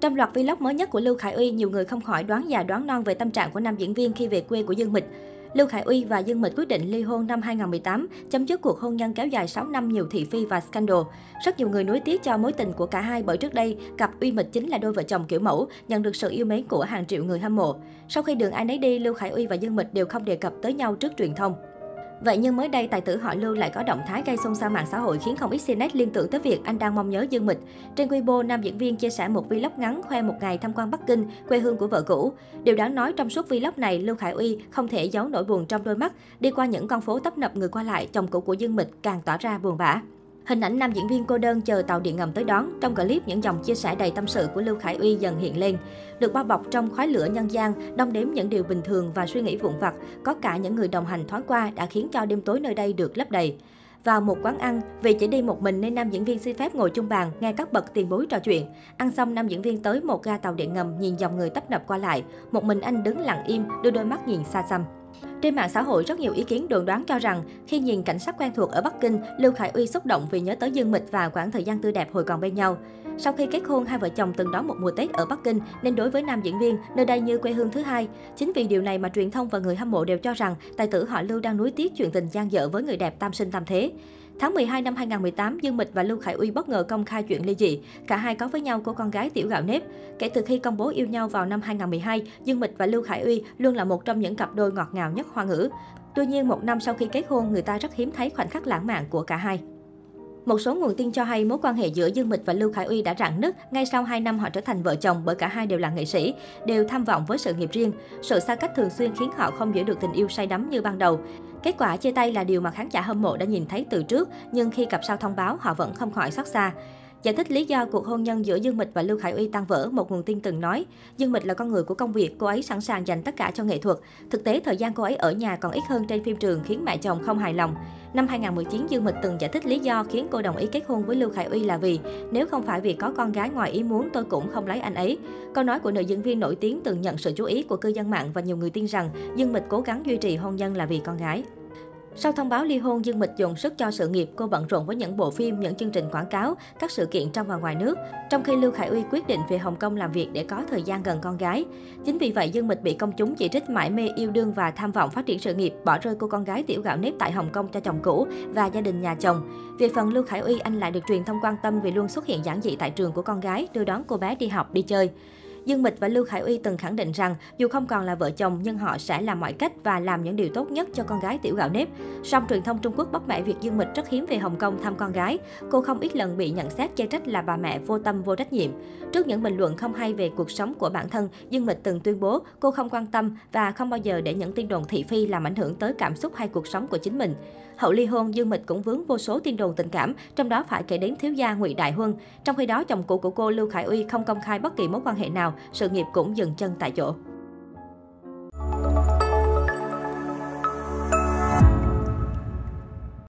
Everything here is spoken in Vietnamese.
Trong loạt vlog mới nhất của Lưu Khải Uy, nhiều người không khỏi đoán già đoán non về tâm trạng của nam diễn viên khi về quê của Dương Mịch. Lưu Khải Uy và Dương Mịch quyết định ly hôn năm 2018, chấm dứt cuộc hôn nhân kéo dài 6 năm nhiều thị phi và scandal. Rất nhiều người nuối tiếc cho mối tình của cả hai bởi trước đây, cặp Uy Mịch chính là đôi vợ chồng kiểu mẫu, nhận được sự yêu mến của hàng triệu người hâm mộ. Sau khi đường ai nấy đi, Lưu Khải Uy và Dương Mịch đều không đề cập tới nhau trước truyền thông. Vậy nhưng mới đây, tài tử họ Lưu lại có động thái gây xôn xao mạng xã hội khiến không ít cnet liên tưởng tới việc anh đang mong nhớ Dương Mịch. Trên Weibo, nam diễn viên chia sẻ một vlog ngắn khoe một ngày tham quan Bắc Kinh, quê hương của vợ cũ. Điều đáng nói, trong suốt vlog này, Lưu Khải Uy không thể giấu nỗi buồn trong đôi mắt. Đi qua những con phố tấp nập người qua lại, chồng cũ của Dương Mịch càng tỏa ra buồn bã. Hình ảnh nam diễn viên cô đơn chờ tàu điện ngầm tới đón, trong clip những dòng chia sẻ đầy tâm sự của Lưu Khải Uy dần hiện lên. Được bao bọc trong khói lửa nhân gian, đong đếm những điều bình thường và suy nghĩ vụn vặt, có cả những người đồng hành thoáng qua đã khiến cho đêm tối nơi đây được lấp đầy. Vào một quán ăn, vì chỉ đi một mình nên nam diễn viên xin phép ngồi chung bàn, nghe các bậc tiền bối trò chuyện. Ăn xong, nam diễn viên tới một ga tàu điện ngầm nhìn dòng người tấp nập qua lại. Một mình anh đứng lặng im, đưa đôi mắt nhìn xa xăm. Trên mạng xã hội, rất nhiều ý kiến đồn đoán cho rằng khi nhìn cảnh sắc quen thuộc ở Bắc Kinh, Lưu Khải Uy xúc động vì nhớ tới Dương Mịch và khoảng thời gian tươi đẹp hồi còn bên nhau. Sau khi kết hôn, hai vợ chồng từng đón một mùa Tết ở Bắc Kinh nên đối với nam diễn viên, nơi đây như quê hương thứ hai. Chính vì điều này mà truyền thông và người hâm mộ đều cho rằng tài tử họ Lưu đang nuối tiếc chuyện tình dang dở với người đẹp tam sinh tam thế. Tháng 12 năm 2018, Dương Mịch và Lưu Khải Uy bất ngờ công khai chuyện ly dị. Cả hai có với nhau cô con gái Tiểu Gạo Nếp. Kể từ khi công bố yêu nhau vào năm 2012, Dương Mịch và Lưu Khải Uy luôn là một trong những cặp đôi ngọt ngào nhất Hoa ngữ. Tuy nhiên, một năm sau khi kết hôn, người ta rất hiếm thấy khoảnh khắc lãng mạn của cả hai. Một số nguồn tin cho hay mối quan hệ giữa Dương Mịch và Lưu Khải Uy đã rạn nứt ngay sau 2 năm họ trở thành vợ chồng bởi cả hai đều là nghệ sĩ, đều tham vọng với sự nghiệp riêng. Sự xa cách thường xuyên khiến họ không giữ được tình yêu say đắm như ban đầu. Kết quả chia tay là điều mà khán giả hâm mộ đã nhìn thấy từ trước, nhưng khi cặp sao thông báo họ vẫn không khỏi xót xa. Giải thích lý do cuộc hôn nhân giữa Dương Mịch và Lưu Khải Uy tan vỡ, một nguồn tin từng nói, Dương Mịch là con người của công việc, cô ấy sẵn sàng dành tất cả cho nghệ thuật. Thực tế, thời gian cô ấy ở nhà còn ít hơn trên phim trường khiến mẹ chồng không hài lòng. Năm 2019, Dương Mịch từng giải thích lý do khiến cô đồng ý kết hôn với Lưu Khải Uy là vì nếu không phải vì có con gái ngoài ý muốn tôi cũng không lấy anh ấy. Câu nói của nữ diễn viên nổi tiếng từng nhận sự chú ý của cư dân mạng và nhiều người tin rằng Dương Mịch cố gắng duy trì hôn nhân là vì con gái. Sau thông báo ly hôn, Dương Mịch dồn sức cho sự nghiệp, cô bận rộn với những bộ phim, những chương trình quảng cáo, các sự kiện trong và ngoài nước. Trong khi Lưu Khải Uy quyết định về Hồng Kông làm việc để có thời gian gần con gái. Chính vì vậy, Dương Mịch bị công chúng chỉ trích mải mê yêu đương và tham vọng phát triển sự nghiệp, bỏ rơi cô con gái Tiểu Gạo Nếp tại Hồng Kông cho chồng cũ và gia đình nhà chồng. Về phần Lưu Khải Uy, anh lại được truyền thông quan tâm vì luôn xuất hiện giản dị tại trường của con gái, đưa đón cô bé đi học, đi chơi. Dương Mịch và Lưu Khải Uy từng khẳng định rằng dù không còn là vợ chồng nhưng họ sẽ làm mọi cách và làm những điều tốt nhất cho con gái Tiểu Gạo Nếp. Song truyền thông Trung Quốc bắt mẻ việc Dương Mịch rất hiếm về Hồng Kông thăm con gái. Cô không ít lần bị nhận xét chê trách là bà mẹ vô tâm vô trách nhiệm. Trước những bình luận không hay về cuộc sống của bản thân, Dương Mịch từng tuyên bố cô không quan tâm và không bao giờ để những tin đồn thị phi làm ảnh hưởng tới cảm xúc hay cuộc sống của chính mình. Hậu ly hôn, Dương Mịch cũng vướng vô số tin đồn tình cảm, trong đó phải kể đến thiếu gia Ngụy Đại Huân. Trong khi đó, chồng cũ của cô Lưu Khải Uy không công khai bất kỳ mối quan hệ nào, sự nghiệp cũng dừng chân tại chỗ.